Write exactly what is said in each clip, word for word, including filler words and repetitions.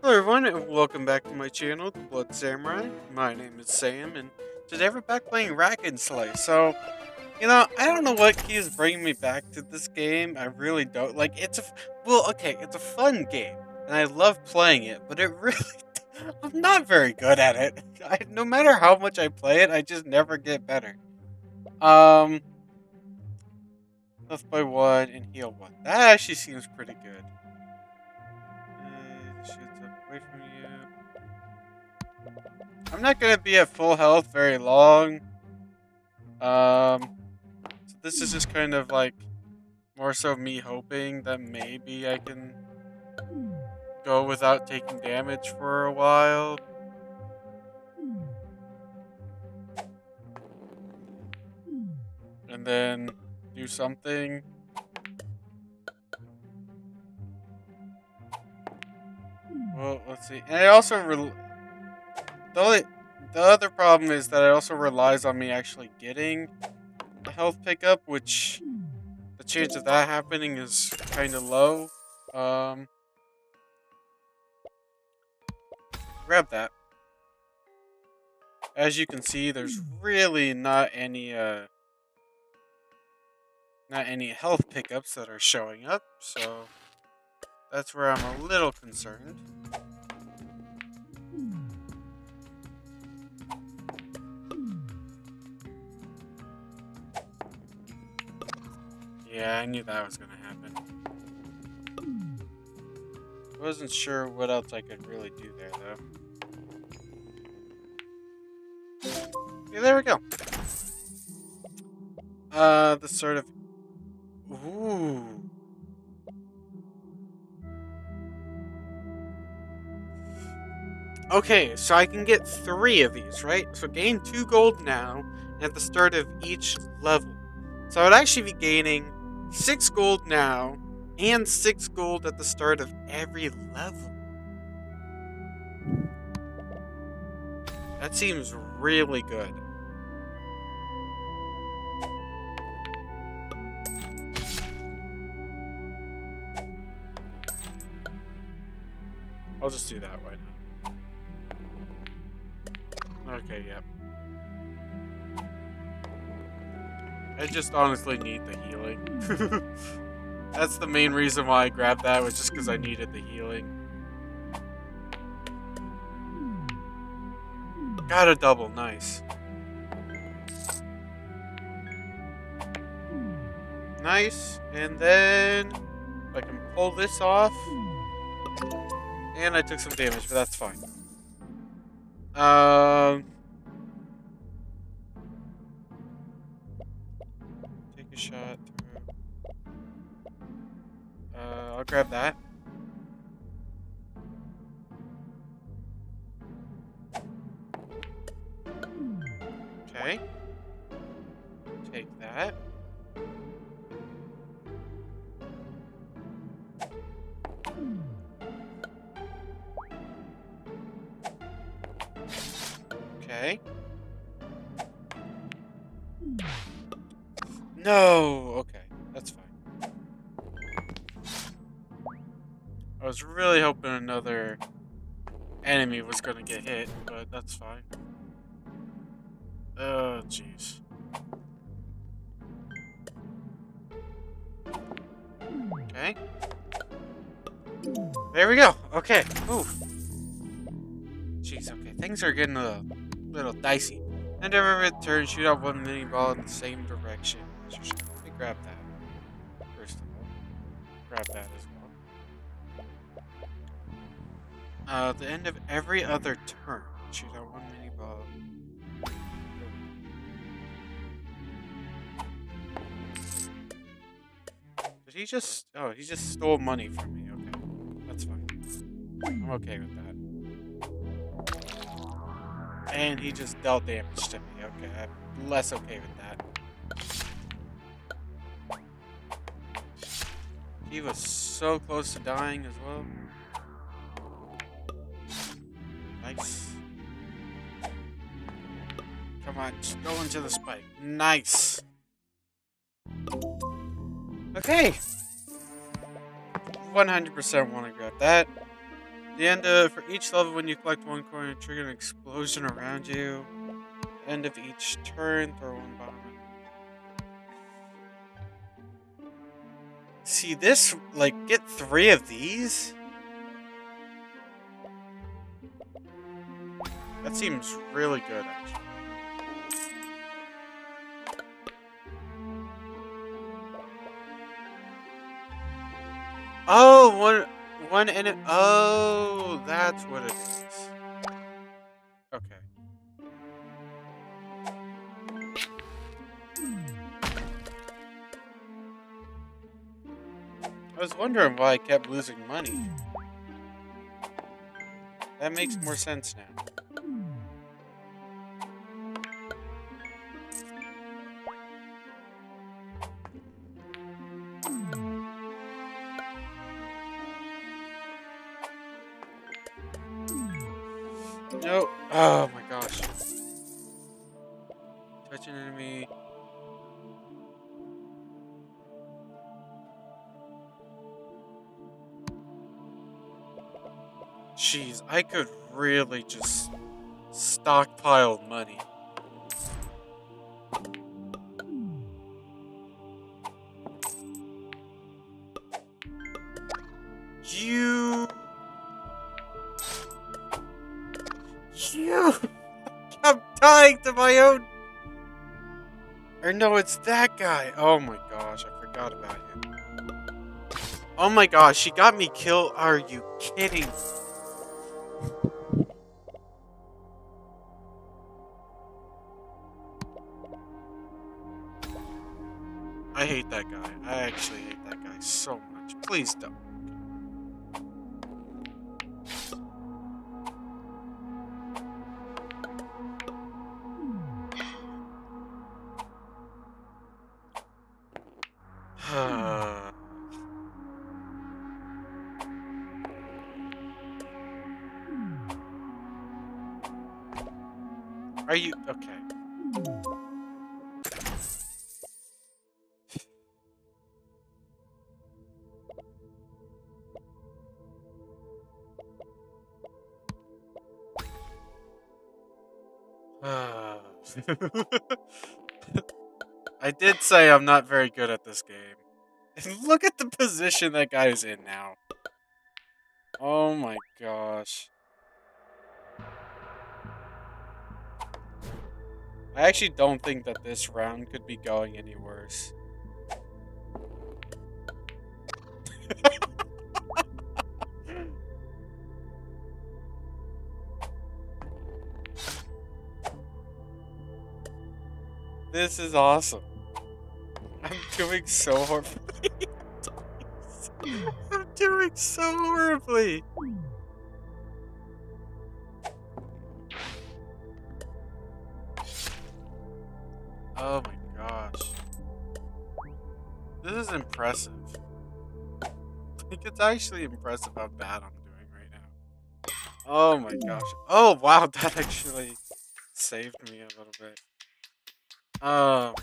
Hello everyone and welcome back to my channel, The Blood Samurai. My name is Sam and today we're back playing Rack and Slay. So, you know, I don't know what keeps bringing me back to this game. I really don't. Like, it's a, well, okay, it's a fun game and I love playing it, but it really, I'm not very good at it. I, no matter how much I play it, I just never get better. Um, left by one and heal one. That actually seems pretty good. Away from you. I'm not gonna be at full health very long. Um, so this is just kind of like more so me hoping that maybe I can go without taking damage for a while. And then do something. Well, let's see. And I also re the only, the other problem is that it also relies on me actually getting the health pickup, which the chance of that happening is kind of low. Um, grab that. As you can see, there's really not any uh, not any health pickups that are showing up, so. That's where I'm a little concerned. Yeah, I knew that was gonna happen. Wasn't sure what else I could really do there, though. Yeah, there we go. Uh, the sort of... Ooh... Okay, so I can get three of these, right? So gain two gold now at the start of each level. So I would actually be gaining six gold now and six gold at the start of every level. That seems really good. I'll just do that right now. Okay, yep. I just honestly need the healing. That's the main reason why I grabbed that, was just because I needed the healing. Got a double, nice. Nice, and then I can pull this off. And I took some damage, but that's fine. Um, take a shot through. Uh, I'll grab that. Okay. Take that. Okay. No! Okay, that's fine. I was really hoping another enemy was gonna get hit, but that's fine. Oh, jeez. Okay. There we go! Okay, oof. Jeez, okay, things are getting a little dicey. And every return, shoot out one mini ball in the same direction. Let me grab that. First of all, grab that as well. Uh, at the end of every other turn, shoot out one mini ball. Did he just? Oh, he just stole money from me. Okay, that's fine. I'm okay with that. And he just dealt damage to me. Okay, I'm less okay with that. He was so close to dying as well. Nice. Come on, just go into the spike. Nice. Okay. one hundred percent want to grab that. At the end of for each level, when you collect one coin, trigger an explosion around you. At the end of each turn, throw one bomb. See this, like, get three of these? That seems really good, actually. Oh, one, one in it. Oh, that's what it is. Okay. I was wondering why I kept losing money. That makes more sense now. No. Oh my gosh. Touch an enemy. Jeez, I could really just stockpile money. To my own, or no, it's that guy. Oh my gosh, I forgot about him. Oh my gosh, she got me killed. Are you kidding? I hate that guy. I actually hate that guy so much. Please don't. Are you okay? I did say I'm not very good at this game. And look at the position that guy is in now. Oh my gosh. I actually don't think that this round could be going any worse. This is awesome. I'm doing so horribly. I'm doing so horribly. Oh my gosh. This is impressive. Like, it's actually impressive how bad I'm doing right now. Oh my gosh. Oh wow, that actually saved me a little bit. Um,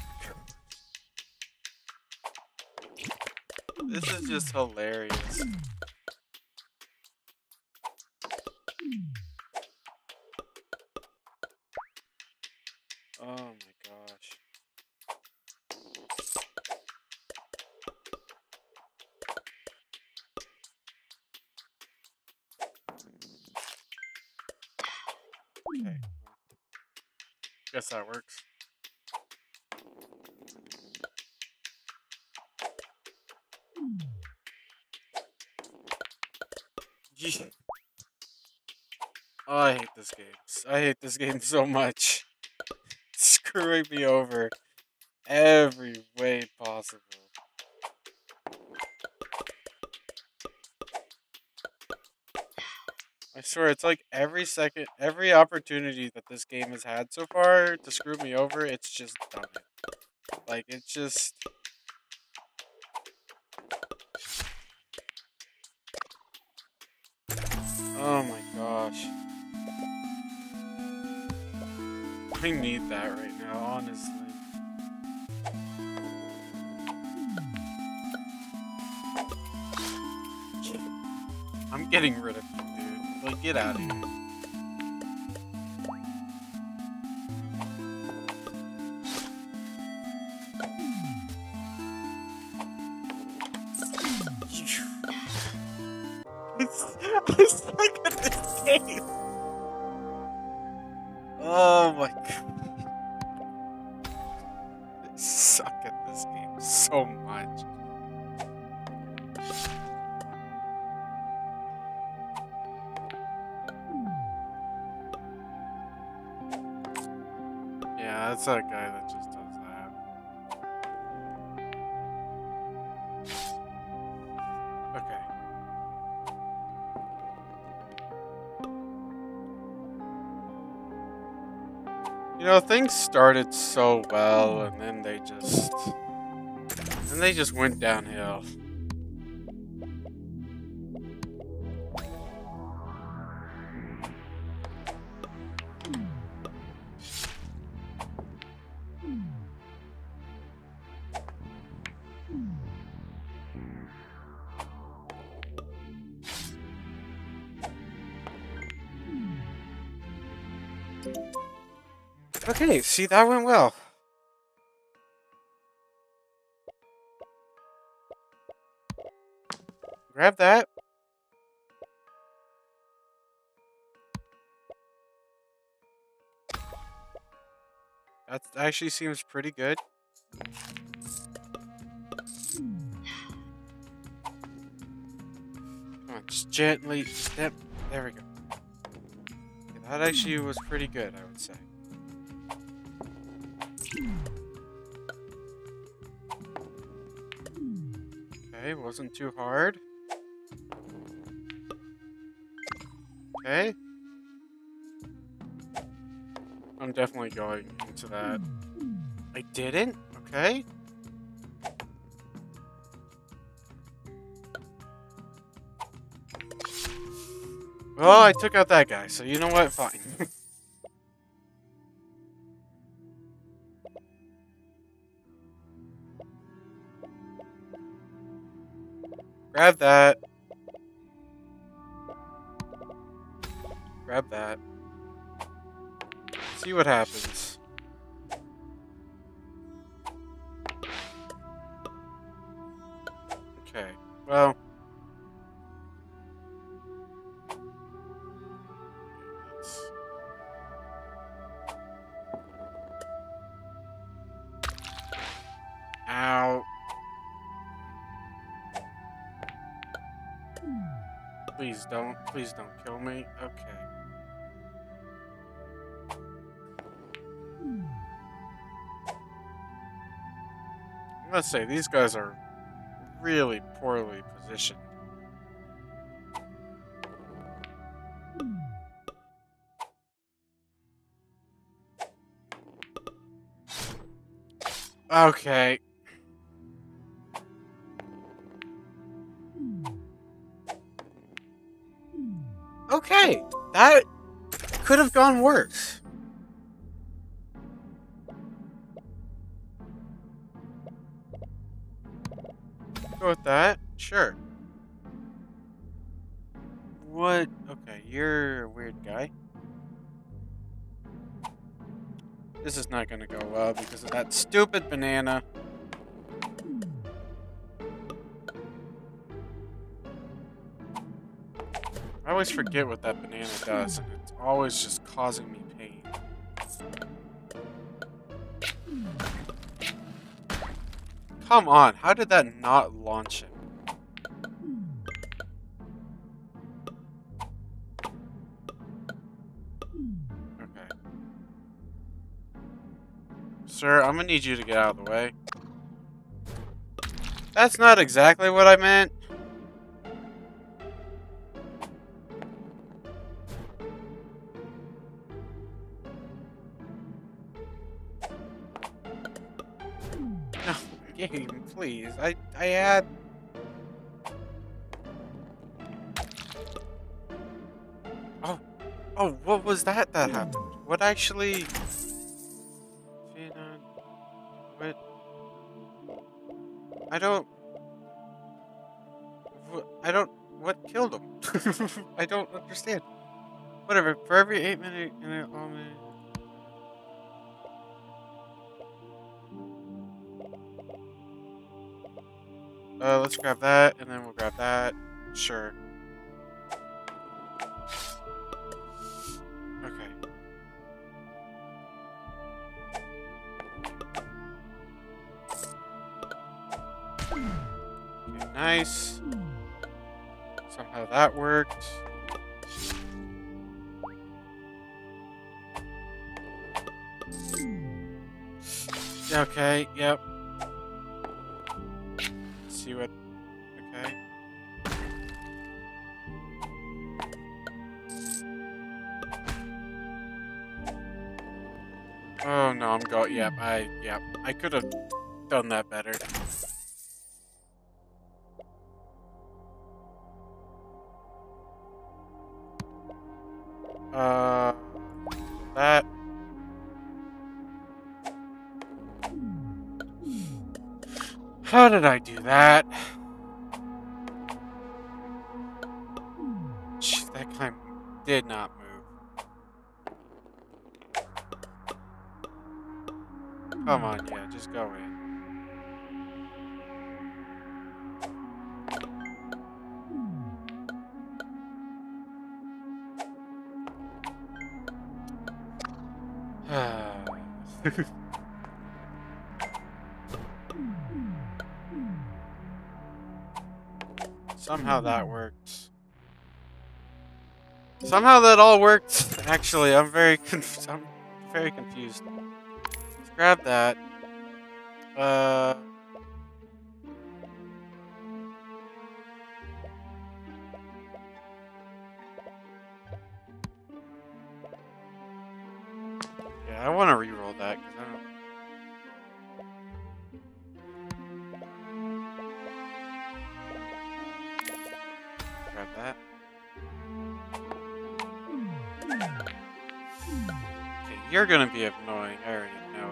this is just hilarious. Oh my gosh. Okay. Guess that works. Yeah. Oh, I hate this game. I hate this game so much. Screwing me over every way possible. I swear, it's like every second, every opportunity that this game has had so far to screw me over, it's just done it. Like, it's just... Oh my gosh. I need that right now, honestly. I'm getting rid of you, dude. Like, get out of here. I'm stuck at this game. Oh my god. I suck at this game so much. Yeah, that's that guy that just does that. You know, things started so well, and then they just, and they just went downhill. Okay, see, that went well. Grab that. That actually seems pretty good. Come on, just gently step. There we go. Okay, that actually was pretty good, I would say. Okay, wasn't too hard. Okay. I'm definitely going into that. I didn't? Okay. Well, I took out that guy, so you know what? Fine. Grab that. Grab that. See what happens. Okay, well. Ow. Please don't, please don't kill me. Okay. I must say, these guys are really poorly positioned. Okay. Okay, that could have gone worse. Go with that, sure. What? Okay, you're a weird guy. This is not gonna go well because of that stupid banana. I always forget what that banana does, and it's always just causing me pain. Come on, how did that not launch it? Okay. Sir, I'm gonna need you to get out of the way. That's not exactly what I meant. Game, please. I I had. Oh, oh, what was that that happened? What actually? What? I don't. I don't. What killed him? I don't understand. Whatever. For every eight minute and an almond. Uh, let's grab that, and then we'll grab that. Sure. Okay. Okay, nice. Somehow that worked. Okay, yep. See what. Okay. Oh no, I'm got. Yep, I. Yep, I could have done that better. Uh, that. How did I do that? Jeez, that climb did not move. Come on, yeah, just go in. Somehow that worked. Somehow that all worked. Actually, I'm very conf I'm very confused. Let's grab that. Uh. Yeah, I want to reroll that because I don't. That. Okay, you're gonna be annoying. I already know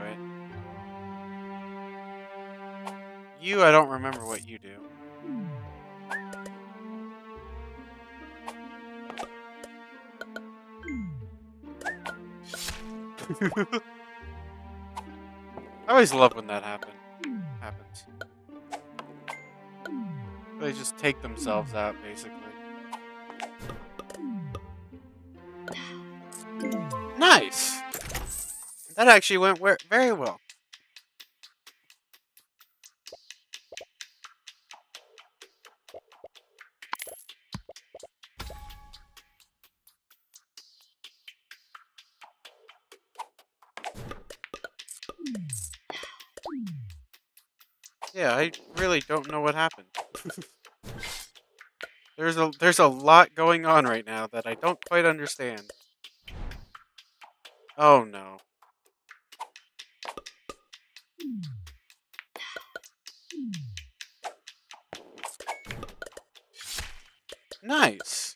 it. You, I don't remember what you do. I always love when that happen happens. They just take themselves out, basically. Nice! That actually went very well. Yeah, I really don't know what happened. There's a there's a lot going on right now that I don't quite understand. Oh no. Nice.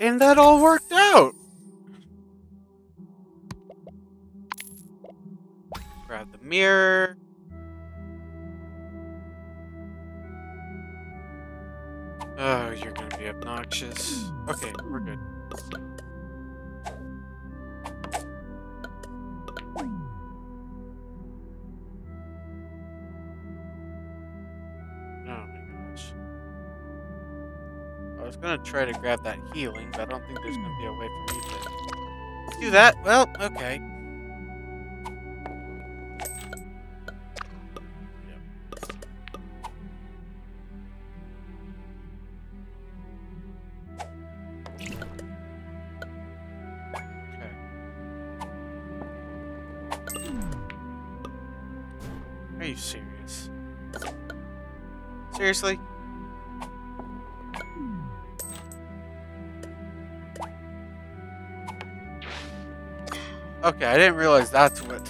And that all worked out. Grab the mirror. Oh, you're gonna be obnoxious. Okay, we're good. Oh my gosh. I was gonna try to grab that healing, but I don't think there's gonna be a way for me to do that. Well, okay. Are you serious? Seriously? Okay, I didn't realize that's what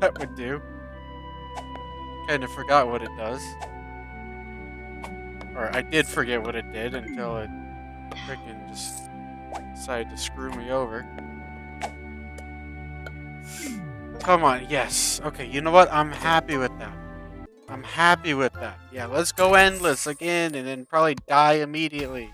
that would do. Kinda forgot what it does. Or I did forget what it did until it freaking just decided to screw me over. Come on, yes. Okay, you know what? I'm happy with that. I'm happy with that. Yeah, let's go endless again and then probably die immediately.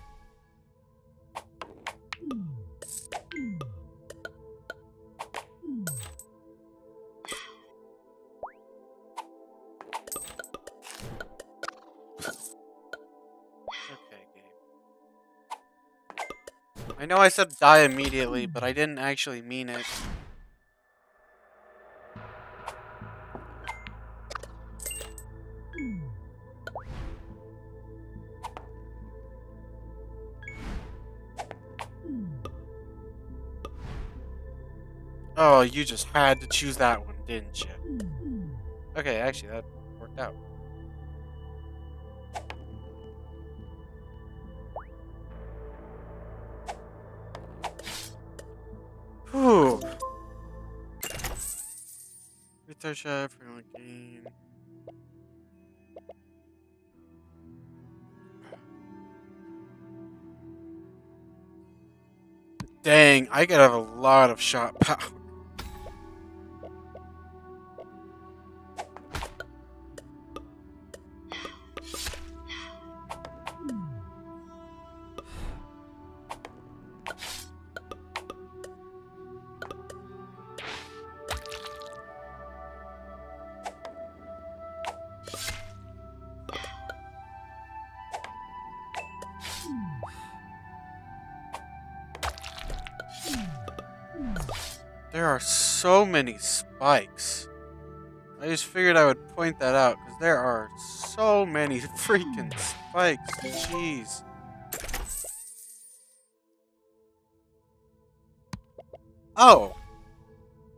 I know I said die immediately, but I didn't actually mean it. Oh, you just had to choose that one, didn't you? Okay, actually, that worked out. Whew. Guitar shot for one game. Dang, I could have a lot of shot power. There are so many spikes. I just figured I would point that out because there are so many freaking spikes. Jeez. Oh.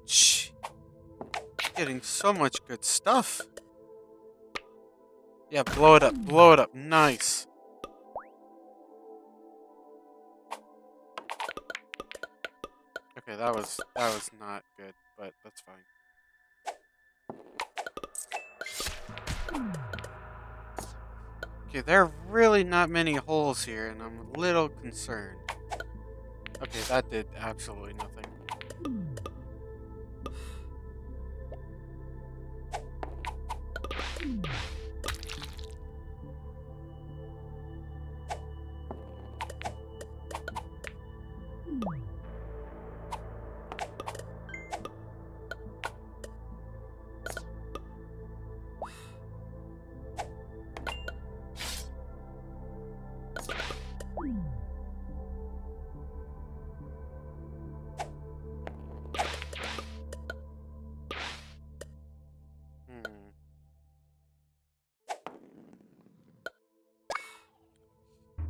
Shh. Getting so much good stuff. Yeah, blow it up. Blow it up. Nice. Okay, that was that was not good, but that's fine. Okay, there are really not many holes here, and I'm a little concerned. Okay, that did absolutely nothing.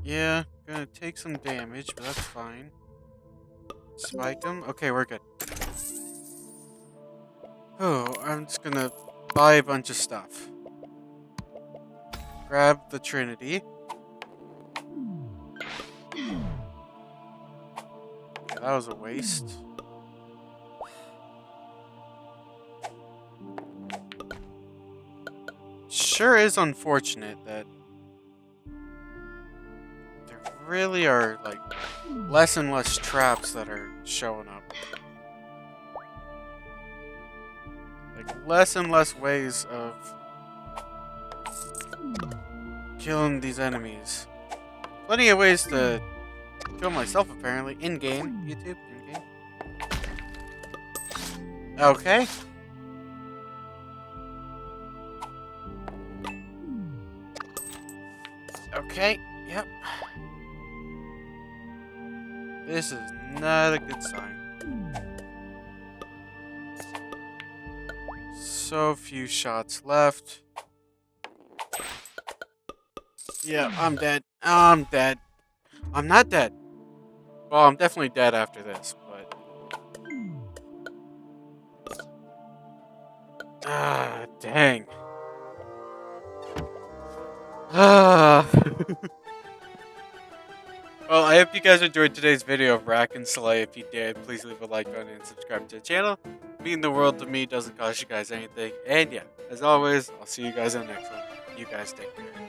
Yeah, gonna take some damage, but that's fine. Spike him. Okay, we're good. Oh, I'm just gonna buy a bunch of stuff. Grab the Trinity. Okay, that was a waste. Sure is unfortunate that really are like less and less traps that are showing up. Like less and less ways of killing these enemies. Plenty of ways to kill myself apparently in game, YouTube, in game. Okay. Okay, yep. This is not a good sign. So few shots left. Yeah, I'm dead. I'm dead. I'm not dead. Well, I'm definitely dead after this, but... Ah, dang. Ah... Well, I hope you guys enjoyed today's video of Rack and Slay. If you did, please leave a like on it and subscribe to the channel. It means the world to me, doesn't cost you guys anything. And yeah, as always, I'll see you guys in the next one. You guys take care.